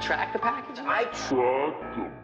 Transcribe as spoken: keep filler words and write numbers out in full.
Track the package? I track them.